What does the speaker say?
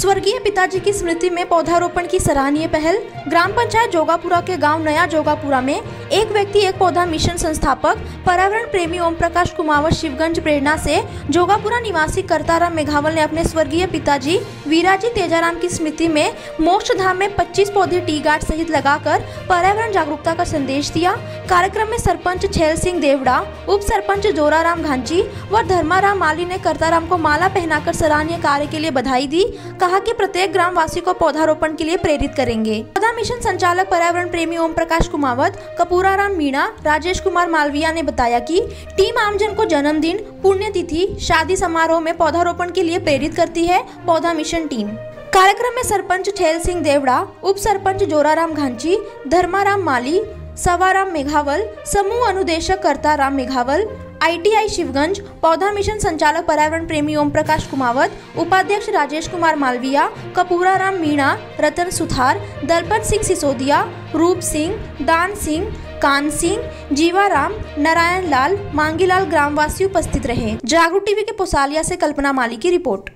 स्वर्गीय पिताजी की स्मृति में पौधारोपण की सराहनीय पहल। ग्राम पंचायत जोगापुरा के गांव नया जोगापुरा में एक व्यक्ति एक पौधा मिशन संस्थापक पर्यावरण प्रेमी ओम प्रकाश कुमावत शिवगंज प्रेरणा से जोगापुरा निवासी करताराम मेघावल ने अपने स्वर्गीय पिताजी वीराजी तेजाराम की स्मृति में मोक्ष धाम में 25 पौधे टी गार्ड सहित लगाकर पर्यावरण जागरूकता का संदेश दिया। कार्यक्रम में सरपंच छैल सिंह देवड़ा, उप सरपंच जोराराम घांची व धर्माराम माली ने करताराम को माला पहनाकर सराहनीय कार्य के लिए बधाई दी। कहा कि प्रत्येक ग्राम वासी को पौधारोपण के लिए प्रेरित करेंगे। पौधा मिशन संचालक पर्यावरण प्रेमी ओम प्रकाश कुमावत, कपूराराम मीणा, राजेश कुमार मालविया ने बताया कि टीम आमजन को जन्मदिन, पुण्यतिथि, शादी समारोह में पौधारोपण के लिए प्रेरित करती है। पौधा मिशन टीम कार्यक्रम में सरपंच छैल सिंह देवड़ा, उप सरपंच जोराराम घांची, धर्माराम माली, सवाराम मेघवाल, समूह अनुदेशक करताराम मेघावल, ITI शिवगंज, पौधा मिशन संचालक पर्यावरण प्रेमी ओम प्रकाश कुमावत, उपाध्यक्ष राजेश कुमार मालविया, कपूराराम मीणा, रतन सुथार, दलपत सिंह सिसोदिया, रूप सिंह, दान सिंह, कान सिंह, जीवा राम, नारायण लाल, मांगीलाल ग्रामवासी उपस्थित रहे। जागरूक टीवी के पोसालिया से कल्पना माली की रिपोर्ट।